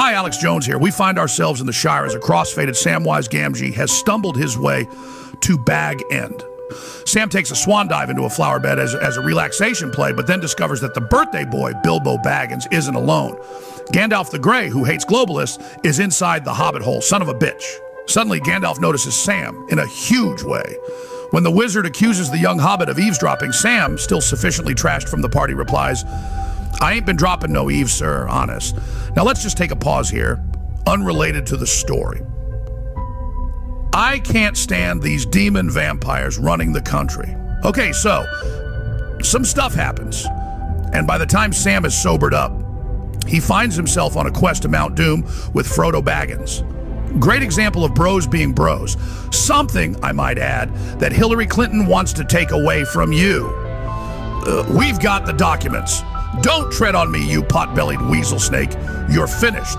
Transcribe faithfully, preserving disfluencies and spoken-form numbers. Hi, Alex Jones here. We find ourselves in the Shire as a cross-fated Samwise Gamgee has stumbled his way to Bag End. Sam takes a swan dive into a flower bed as, as a relaxation play, but then discovers that the birthday boy, Bilbo Baggins, isn't alone. Gandalf the Grey, who hates globalists, is inside the hobbit hole, son of a bitch. Suddenly, Gandalf notices Sam in a huge way. When the wizard accuses the young hobbit of eavesdropping, Sam, still sufficiently trashed from the party, replies, "I ain't been dropping no eaves, sir, honest." Now let's just take a pause here, unrelated to the story. I can't stand these demon vampires running the country. Okay, so some stuff happens, and by the time Sam is sobered up, he finds himself on a quest to Mount Doom with Frodo Baggins. Great example of bros being bros. Something, I might add, that Hillary Clinton wants to take away from you. Uh, we've got the documents. Don't tread on me, you pot-bellied weasel snake. You're finished.